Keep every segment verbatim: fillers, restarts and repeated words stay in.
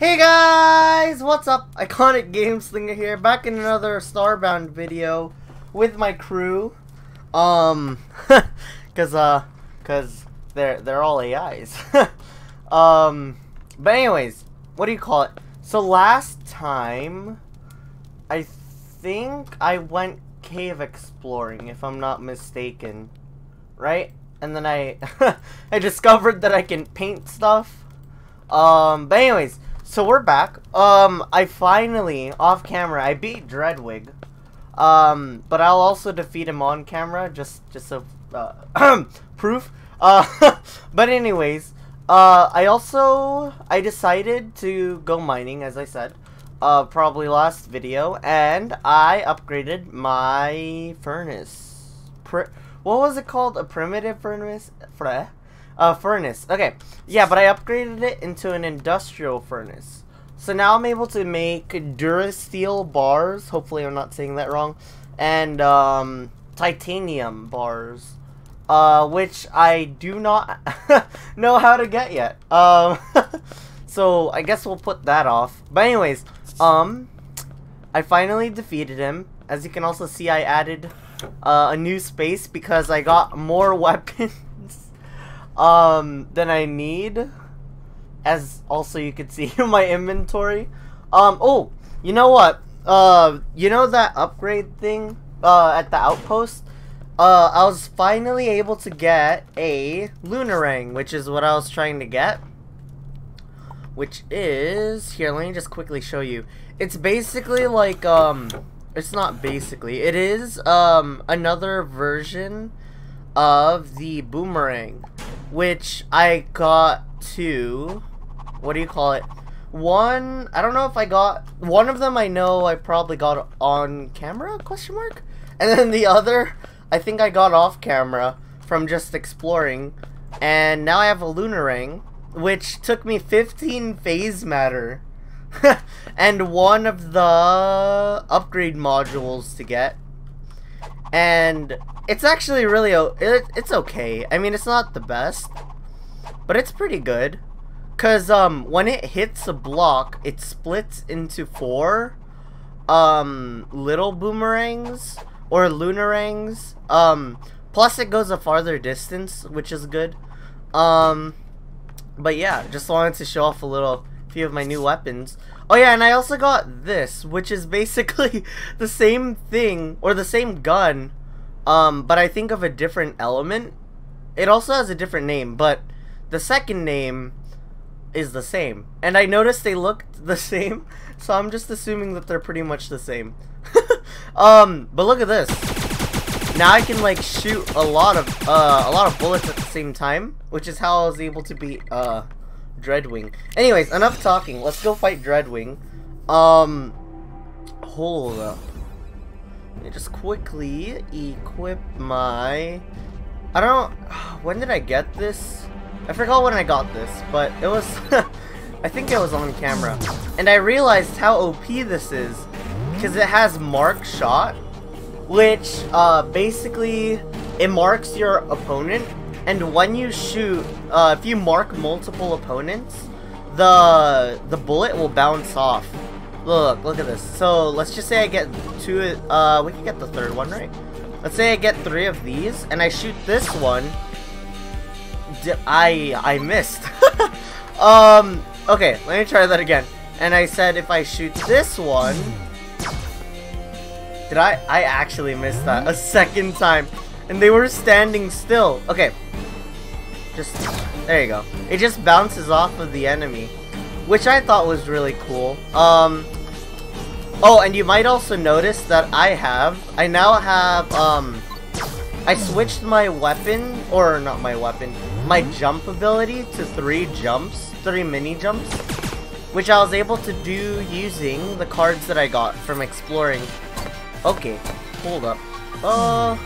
Hey guys, what's up? Iconic Gameslinger here, back in another Starbound video with my crew. Um, cause uh, cause they're they're all A Is. um, but anyways, what do you call it? So last time, I think I went cave exploring, if I'm not mistaken, right? And then I I discovered that I can paint stuff. Um, but anyways. So we're back. Um, I finally, off camera, I beat Dreadwing. Um, but I'll also defeat him on camera, just, just so, uh, proof. Uh, but anyways, uh, I also, I decided to go mining, as I said, uh, probably last video, and I upgraded my furnace. Pri what was it called? A primitive furnace? Freh? Uh, furnace. Okay. Yeah, but I upgraded it into an industrial furnace. So now I'm able to make durasteel bars. Hopefully I'm not saying that wrong. And, um, titanium bars. Uh, which I do not know how to get yet. Um, so I guess we'll put that off. But anyways, um, I finally defeated him. As you can also see, I added, uh, a new space because I got more weapons. Um, than I need, as also you can see in my inventory. Um, oh, you know what, uh, you know that upgrade thing, uh, at the outpost? Uh, I was finally able to get a Lunarang, which is what I was trying to get, which is, here, let me just quickly show you. It's basically like, um, it's not basically, it is, um, another version of the boomerang, which I got two, what do you call it, one, I don't know if I got, one of them I know I probably got on camera, question mark, and then the other, I think I got off camera from just exploring, and now I have a Lunarang, which took me fifteen phase matter, and one of the upgrade modules to get, and it's actually really, it, it's okay. I mean, it's not the best, but it's pretty good. Cause, um, when it hits a block, it splits into four, um, little boomerangs, or lunarangs, um, plus it goes a farther distance, which is good. Um, but yeah, just wanted to show off a little few of my new weapons. Oh yeah, and I also got this, which is basically the same thing, or the same gun, um, but I think of a different element. It also has a different name, but the second name is the same. And I noticed they looked the same, so I'm just assuming that they're pretty much the same. um, but look at this. Now I can like shoot a lot of uh, a lot of bullets at the same time, which is how I was able to beat uh, Dreadwing. Anyways, enough talking. Let's go fight Dreadwing. Um, hold up. Let me just quickly equip my... I don't... When did I get this? I forgot when I got this, but it was... I think it was on camera. And I realized how O P this is, because it has Mark Shot, which uh, basically it marks your opponent. And when you shoot, uh, if you mark multiple opponents, the the bullet will bounce off. Look, look at this. So let's just say I get two, uh, we can get the third one, right? Let's say I get three of these, and I shoot this one. Did I, I missed. um, okay, let me try that again. And I said if I shoot this one, did I, I actually missed that a second time. And they were standing still. Okay. Just, there you go. It just bounces off of the enemy, which I thought was really cool. Um, oh, and you might also notice that I have, I now have, um, I switched my weapon, or not my weapon, my jump ability to three jumps, three mini jumps, which I was able to do using the cards that I got from exploring. Okay, hold up. Uh...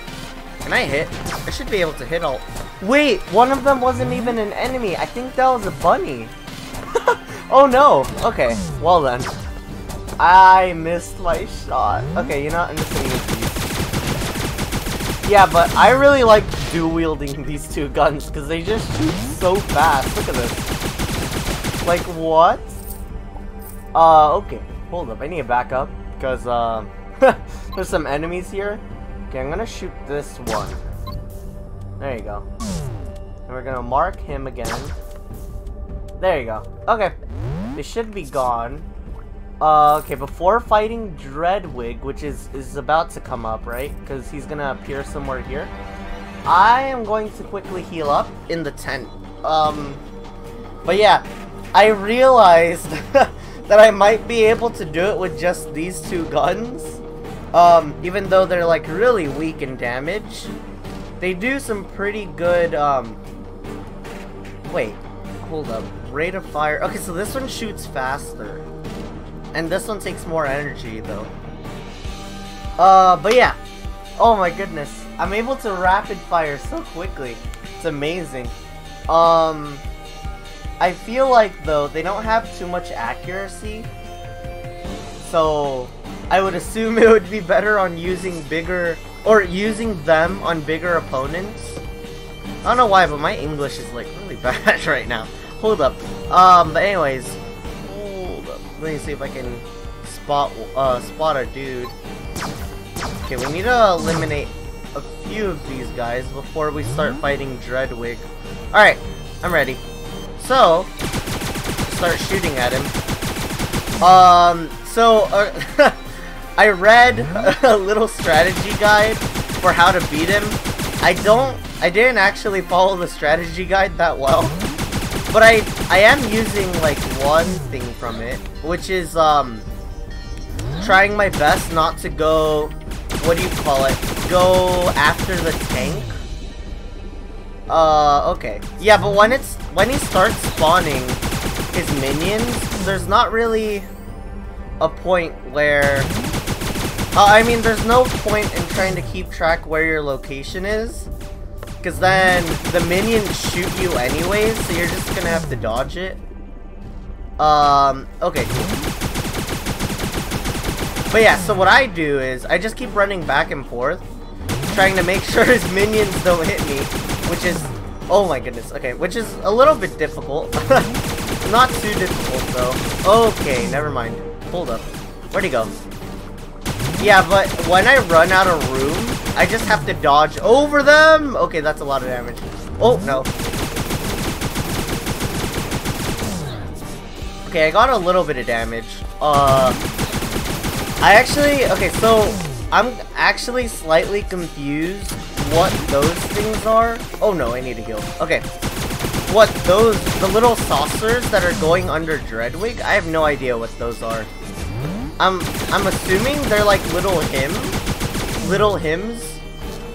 Can I hit? I should be able to hit all... Wait, one of them wasn't even an enemy. I think that was a bunny. Oh no. Okay, well then. I missed my shot. Okay, you know what? I'm just gonna use these. Yeah, but I really like dual-wielding these two guns because they just shoot so fast. Look at this. Like, what? Uh, okay. Hold up. I need to back up because um, there's some enemies here. Okay, I'm gonna shoot this one. There you go. And we're gonna mark him again. There you go. Okay. They should be gone. Uh, okay, before fighting Dreadwing, which is, is about to come up, right? Because he's gonna appear somewhere here. I am going to quickly heal up in the tent. Um, but yeah, I realized that I might be able to do it with just these two guns. Um, even though they're like really weak in damage. They do some pretty good, um, wait, hold up, rate of fire. Okay, so this one shoots faster. And this one takes more energy, though. Uh, but yeah. Oh my goodness. I'm able to rapid fire so quickly. It's amazing. Um, I feel like, though, they don't have too much accuracy. So, I would assume it would be better on using bigger... Or using them on bigger opponents. I don't know why, but my English is, like, really bad right now. Hold up. Um, but anyways... Let me see if I can spot uh, spot a dude. Okay, we need to eliminate a few of these guys before we start fighting Dreadwing. Alright, I'm ready. So, start shooting at him. Um, so, uh, I read a little strategy guide for how to beat him. I don't, I didn't actually follow the strategy guide that well. But I, I am using, like, one thing from it, which is, um, trying my best not to go, what do you call it, go after the tank? Uh, okay. Yeah, but when it's, when he starts spawning his minions, there's not really a point where, uh, I mean, there's no point in trying to keep track where your location is. Because then the minions shoot you anyways, so you're just gonna have to dodge it. Um, okay, cool. But yeah, so what I do is I just keep running back and forth, trying to make sure his minions don't hit me, which is, oh my goodness, okay, which is a little bit difficult. Not too difficult, though. Okay, never mind. Hold up. Where'd he go? Yeah, but when I run out of room, I just have to dodge over them! Okay, that's a lot of damage. Oh, no. Okay, I got a little bit of damage. Uh, I actually... Okay, so I'm actually slightly confused what those things are. Oh, no, I need to heal. Okay. What those... The little saucers that are going under Dreadwing? I have no idea what those are. I'm, I'm assuming they're like little hymns. Little hymns?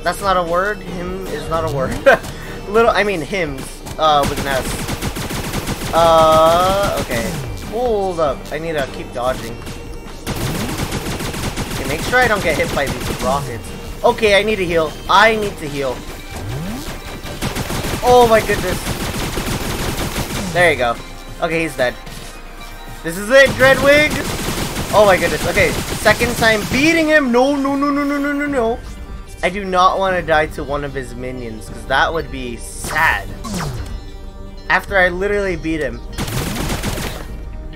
That's not a word. Hymn is not a word. Little, I mean hymns, uh, with an S. Uh, okay. Hold up. I need to keep dodging. Okay, make sure I don't get hit by these rockets. Okay, I need to heal. I need to heal. Oh my goodness. There you go. Okay, he's dead. This is it, Dreadwing! Oh my goodness, okay, second time beating him! No, no, no, no, no, no, no, no! I do not want to die to one of his minions, because that would be sad. After I literally beat him.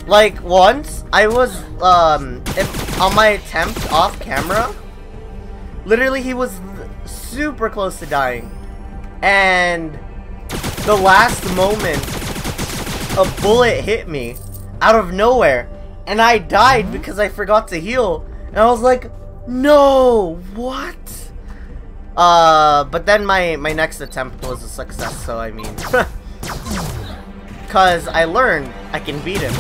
Like, once, I was, um, if, on my attempt off camera, literally he was super close to dying. And the last moment, a bullet hit me out of nowhere. And I died because I forgot to heal. And I was like, no, what? Uh, but then my, my next attempt was a success, so I mean. Because I learned I can beat him.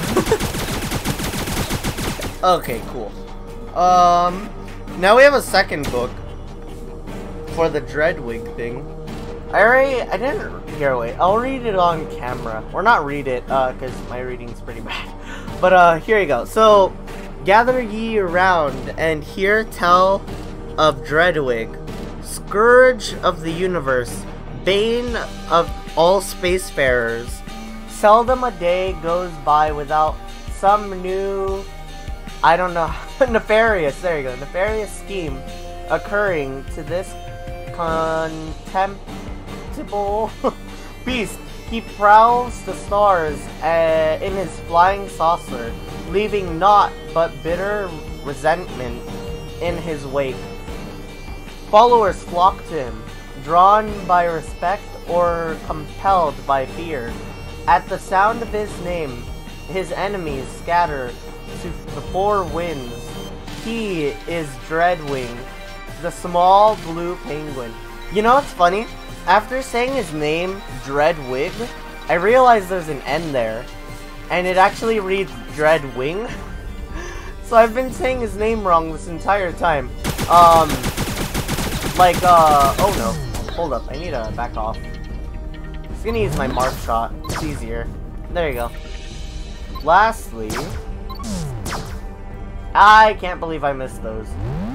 Okay, cool. Um, now we have a second book for the Dreadwing thing. I already, I didn't, here, wait, I'll read it on camera. Or not read it, uh, because my reading's pretty bad. But, uh, here you go. So, gather ye around, and hear tell of Dreadwing, scourge of the universe, bane of all spacefarers. Seldom a day goes by without some new, I don't know, nefarious, there you go, nefarious scheme occurring to this contemptible beast. He prowls the stars uh, in his flying saucer, leaving naught but bitter resentment in his wake. Followers flocked to him, drawn by respect or compelled by fear. At the sound of his name, his enemies scatter to the four winds. He is Dreadwing, the small blue penguin. You know what's funny? After saying his name, Dreadwing, I realized there's an N there, and it actually reads Dreadwing. So I've been saying his name wrong this entire time. Um, like, uh, oh no. Hold up, I need to back off. I'm just gonna use my Mark Shot. It's easier. There you go. Lastly, I can't believe I missed those.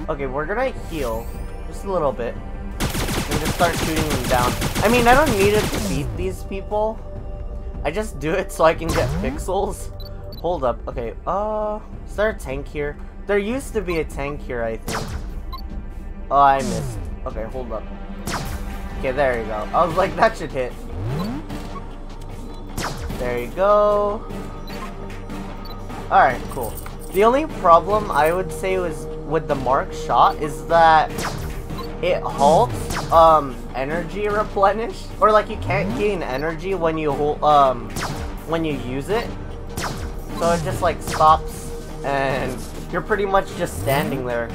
Okay, we're gonna heal just a little bit and just start shooting them down. I mean, I don't need it to beat these people. I just do it so I can get pixels. Hold up. Okay, uh... is there a tank here? There used to be a tank here, I think. Oh, I missed. Okay, hold up. Okay, there you go. I was like, that should hit. There you go. Alright, cool. The only problem I would say was with the Mark Shot is that it halts um, energy replenish, or like you can't gain energy when you hold, um, when you use it. So it just like stops, and you're pretty much just standing there,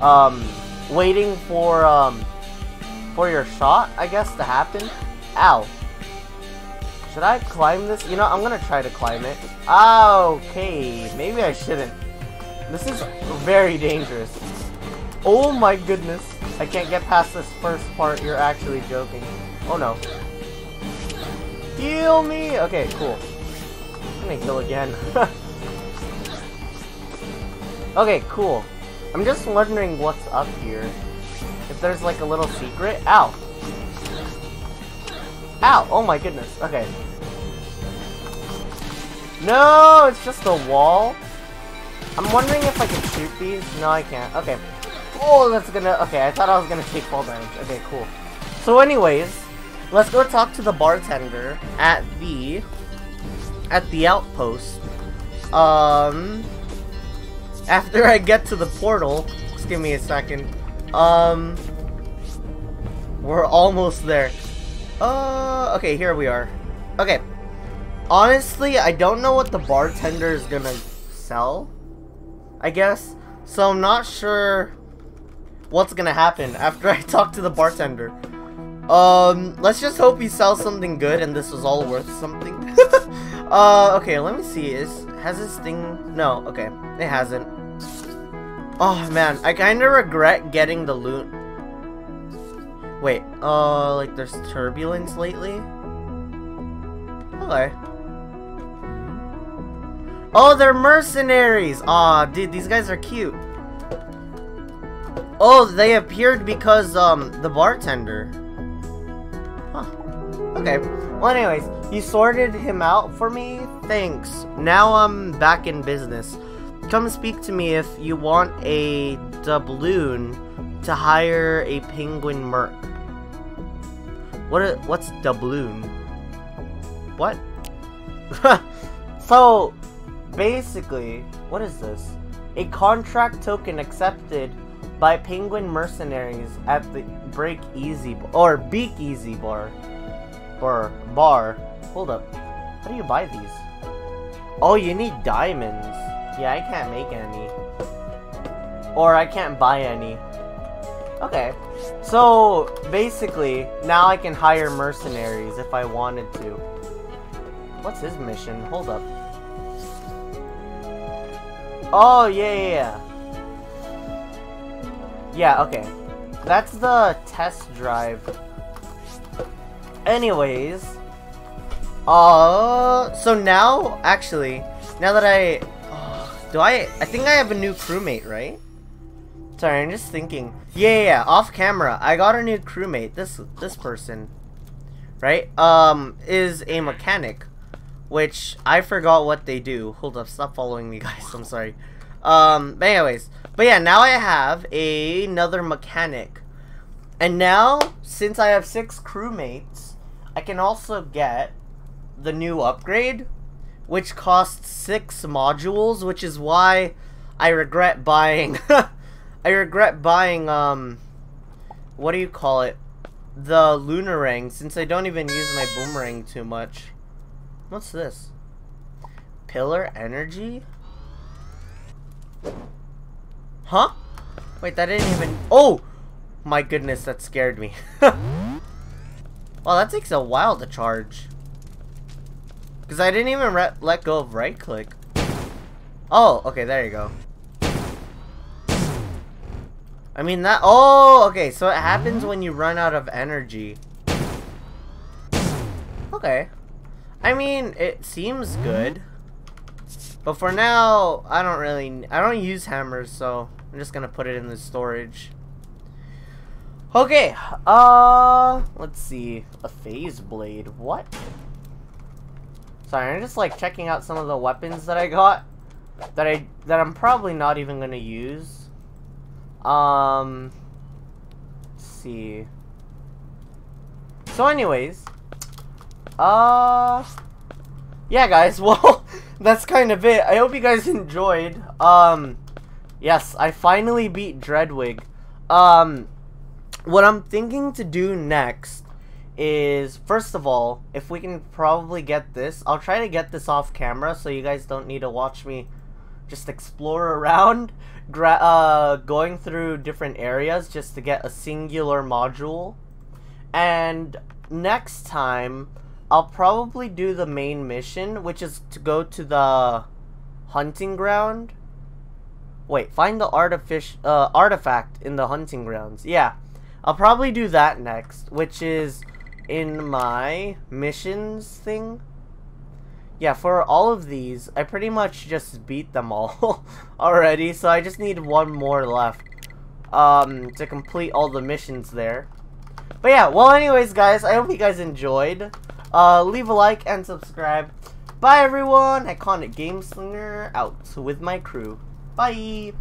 um, waiting for um, for your shot, I guess, to happen. Ow! Should I climb this? You know, I'm gonna try to climb it. Okay, maybe I shouldn't. This is very dangerous. Oh my goodness. I can't get past this first part. You're actually joking. Oh no. Heal me! Okay, cool. I'm gonna heal again. Okay, cool. I'm just wondering what's up here. If there's like a little secret. Ow! Ow! Oh my goodness. Okay. No! It's just a wall. I'm wondering if I can shoot these. No, I can't. Okay. Oh, that's gonna... okay, I thought I was gonna take fall damage. Okay, cool. So anyways, let's go talk to the bartender at the... at the outpost. Um... After I get to the portal... just give me a second. Um... We're almost there. Uh... Okay, here we are. Okay. Honestly, I don't know what the bartender is gonna sell, I guess. So I'm not sure what's gonna happen after I talk to the bartender. Um, let's just hope he sells something good and this was all worth something. uh, okay, let me see. Is has this thing... no, okay. It hasn't. Oh, man. I kinda regret getting the loot. Wait, uh, like there's turbulence lately? Okay. Oh, they're mercenaries! Aw, dude, these guys are cute. Oh, they appeared because, um, the bartender. Huh. Okay. Well, anyways, you sorted him out for me? Thanks. Now I'm back in business. Come speak to me if you want a doubloon to hire a penguin merc. What a, what's doubloon? What? So, basically, what is this? A contract token accepted by penguin mercenaries at the Break Easy or Beak Easy bar or bar. Hold up, how do you buy these? Oh, you need diamonds. Yeah, I can't make any, or I can't buy any. Okay, so basically now I can hire mercenaries if I wanted to. What's his mission? Hold up. Oh yeah, yeah, yeah. Yeah, okay. That's the test drive. Anyways. Uh, so now, actually, now that I... Uh, do I... I think I have a new crewmate, right? Sorry, I'm just thinking. Yeah, yeah, yeah, off camera. I got a new crewmate. This this person, right, um, is a mechanic. Which, I forgot what they do. Hold up, stop following me, guys. I'm sorry. Um, but anyways. But yeah, now I have a, another mechanic. And now, since I have six crewmates, I can also get the new upgrade, which costs six modules, which is why I regret buying I regret buying um what do you call it? The Lunarang, since I don't even use my boomerang too much. What's this? Pillar energy? Huh? Wait, that didn't even... Oh! My goodness, that scared me. Well, that takes a while to charge. Because I didn't even re let go of right click. Oh, okay, there you go. I mean that... Oh, okay, so it happens when you run out of energy. Okay. I mean, it seems good. But for now, I don't really... I don't use hammers, so I'm just gonna put it in the storage. Okay, uh... let's see. A phase blade. What? Sorry, I'm just like checking out some of the weapons that I got. That, I, that I'm probably not even gonna use. Um... Let's see. So anyways... Uh... Yeah, guys, well... that's kind of it. I hope you guys enjoyed. Um... Yes, I finally beat Dreadwing. Um... What I'm thinking to do next is, first of all, if we can probably get this, I'll try to get this off camera so you guys don't need to watch me just explore around, gra uh, going through different areas just to get a singular module. And next time, I'll probably do the main mission, which is to go to the hunting ground. Wait, find the artific uh, artifact in the hunting grounds. Yeah. I'll probably do that next, which is in my missions thing. Yeah, for all of these, I pretty much just beat them all already, so I just need one more left um, to complete all the missions there. But yeah, well anyways guys, I hope you guys enjoyed. Uh, leave a like and subscribe. Bye everyone, Iconic Gameslinger out with my crew. Bye!